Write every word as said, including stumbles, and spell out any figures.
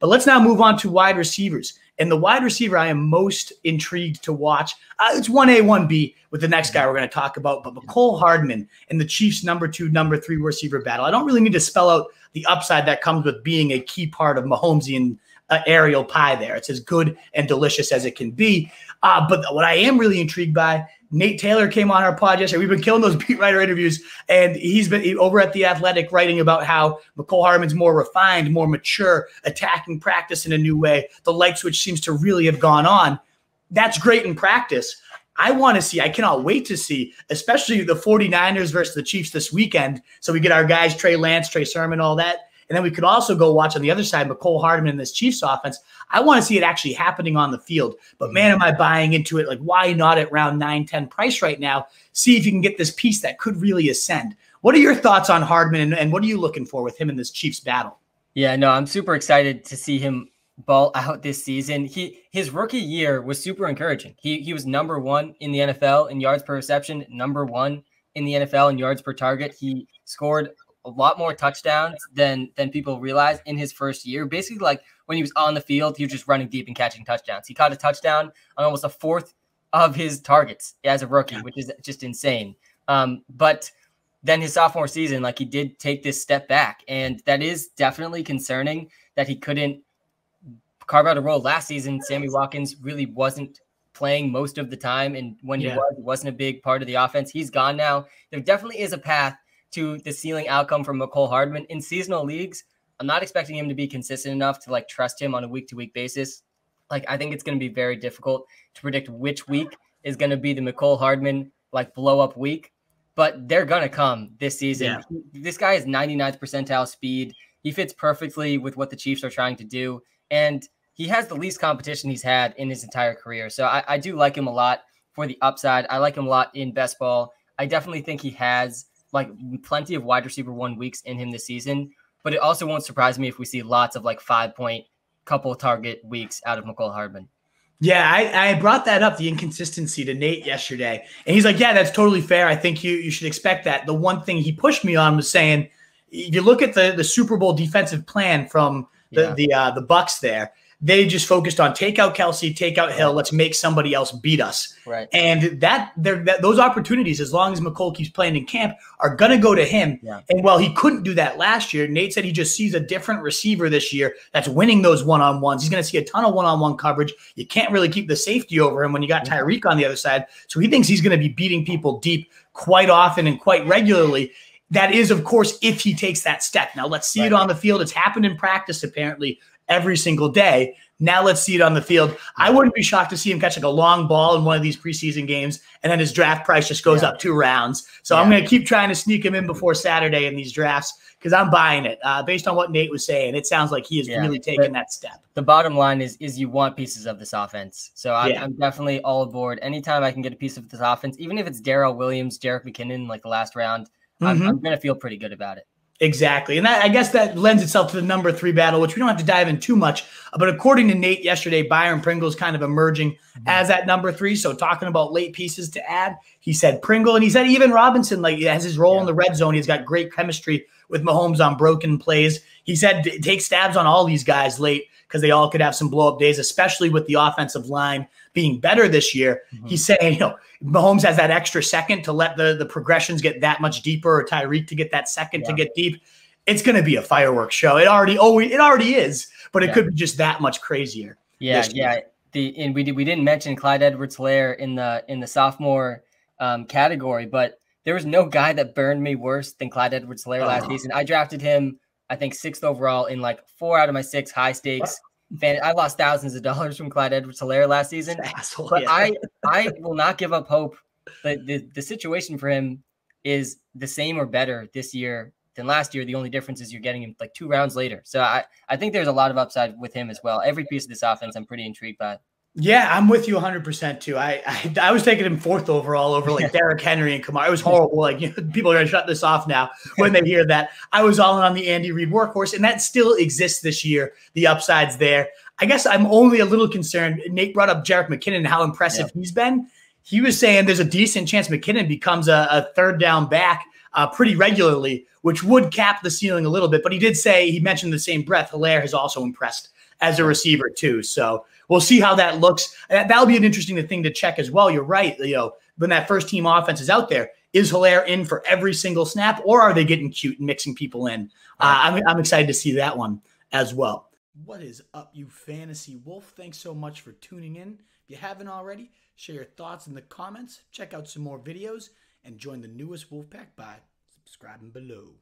But let's now move on to wide receivers. And the wide receiver I am most intrigued to watch, uh, it's one A, one B with the next guy we're going to talk about, but Mecole Hardman and the Chiefs' number two, number three receiver battle. I don't really need to spell out the upside that comes with being a key part of Mahomesian uh, aerial pie there. It's as good and delicious as it can be. Uh, but what I am really intrigued by, Nate Taylor came on our pod yesterday. We've been killing those beat writer interviews, and he's been he, over at The Athletic writing about how Mecole Hardman's more refined, more mature, attacking practice in a new way, the light switch seems to really have gone on. That's great in practice. I want to see, I cannot wait to see, especially the forty-niners versus the Chiefs this weekend. So we get our guys, Trey Lance, Trey Sermon, all that. And then we could also go watch on the other side, Mecole Hardman and this Chiefs offense. I want to see it actually happening on the field. But, man, am I buying into it. Like, why not at round nine, ten price right now? See if you can get this piece that could really ascend. What are your thoughts on Hardman, and, and what are you looking for with him in this Chiefs battle? Yeah, no, I'm super excited to see him ball out this season. He His rookie year was super encouraging. He, he was number one in the N F L in yards per reception, number one in the N F L in yards per target. He scored a lot more touchdowns than than people realize in his first year. Basically, like when he was on the field, he was just running deep and catching touchdowns. He caught a touchdown on almost a fourth of his targets as a rookie, which is just insane. Um, but then his sophomore season, like he did take this step back, and that is definitely concerning that he couldn't carve out a role last season. Sammy Watkins really wasn't playing most of the time, and when yeah. he was, he wasn't a big part of the offense. He's gone now. There definitely is a path to the ceiling outcome from Mecole Hardman in seasonal leagues. I'm not expecting him to be consistent enough to like trust him on a week to week basis. Like, I think it's going to be very difficult to predict which week is going to be the Mecole Hardman like blow up week, but they're going to come this season. Yeah. This guy is ninety-ninth percentile speed. He fits perfectly with what the Chiefs are trying to do. And he has the least competition he's had in his entire career. So I, I do like him a lot for the upside. I like him a lot in best ball. I definitely think he has like plenty of wide receiver one weeks in him this season, but it also won't surprise me if we see lots of like five point couple target weeks out of Mecole Hardman. Yeah. I, I brought that up, the inconsistency, to Nate yesterday. And he's like, yeah, that's totally fair. I think you, you should expect that. The one thing he pushed me on was saying, if you look at the, the Super Bowl defensive plan from the, yeah. the, uh, the Bucks there, they just focused on take out Kelsey, take out Hill. Let's make somebody else beat us. Right. And that, that those opportunities, as long as Mecole keeps playing in camp, are going to go to him. Yeah. And while he couldn't do that last year, Nate said he just sees a different receiver this year that's winning those one-on-ones. He's going to see a ton of one-on-one coverage. You can't really keep the safety over him when you got Tyreek on the other side. So he thinks he's going to be beating people deep quite often and quite regularly. That is, of course, if he takes that step. Now, let's see right. it on the field. It's happened in practice, apparently, every single day. Now let's see it on the field. I wouldn't be shocked to see him catch like a long ball in one of these preseason games, and then his draft price just goes yeah. up two rounds. So yeah. I'm going to keep trying to sneak him in before Saturday in these drafts because I'm buying it. Uh, based on what Nate was saying, it sounds like he is yeah. really taking that step. The bottom line is is you want pieces of this offense. So I'm, yeah. I'm definitely all aboard. Anytime I can get a piece of this offense, even if it's Daryl Williams, Jerick McKinnon, like the last round, mm-hmm. I'm, I'm going to feel pretty good about it. Exactly. And that, I guess that lends itself to the number three battle, which we don't have to dive in too much. But according to Nate yesterday, Byron Pringle is kind of emerging mm-hmm. as that number three. So talking about late pieces to add, he said Pringle, and he said even Robinson, like, has his role yeah. in the red zone. He's got great chemistry with Mahomes on broken plays. He said take stabs on all these guys late because they all could have some blow-up days, especially with the offensive line being better this year. Mm-hmm. He's saying, you know, Mahomes has that extra second to let the, the progressions get that much deeper, or Tyreek to get that second yeah. to get deep. It's going to be a fireworks show. It already always, it already is, but it yeah. could be just that much crazier. Yeah, yeah. The and we did, we didn't mention Clyde Edwards-Helaire in the in the sophomore um, category, but there was no guy that burned me worse than Clyde Edwards-Helaire oh. last season. I drafted him, I think, sixth overall in like four out of my six high stakes. What? I lost thousands of dollars from Clyde Edwards-Helaire last season, asshole, but yeah. I, I will not give up hope. But the, the situation for him is the same or better this year than last year. The only difference is you're getting him like two rounds later. So I, I think there's a lot of upside with him as well. Every piece of this offense, I'm pretty intrigued by. Yeah, I'm with you one hundred percent too. I, I I was taking him fourth overall over like Derrick Henry and Kamara. It was horrible. Like, you know, people are going to shut this off now when they hear that. I was all in on the Andy Reid workhorse, and that still exists this year. The upside's there. I guess I'm only a little concerned. Nate brought up Jerick McKinnon and how impressive yeah. he's been. He was saying there's a decent chance McKinnon becomes a, a third down back uh, pretty regularly, which would cap the ceiling a little bit. But he did say, he mentioned the same breath, Helaire has also impressed as a receiver too. So we'll see how that looks. That'll be an interesting thing to check as well. You're right, Leo. When that first team offense is out there, is Helaire in for every single snap, or are they getting cute and mixing people in? Uh, I'm, I'm excited to see that one as well. What is up, you fantasy wolf? Thanks so much for tuning in. If you haven't already, share your thoughts in the comments, check out some more videos, and join the newest Wolfpack by subscribing below.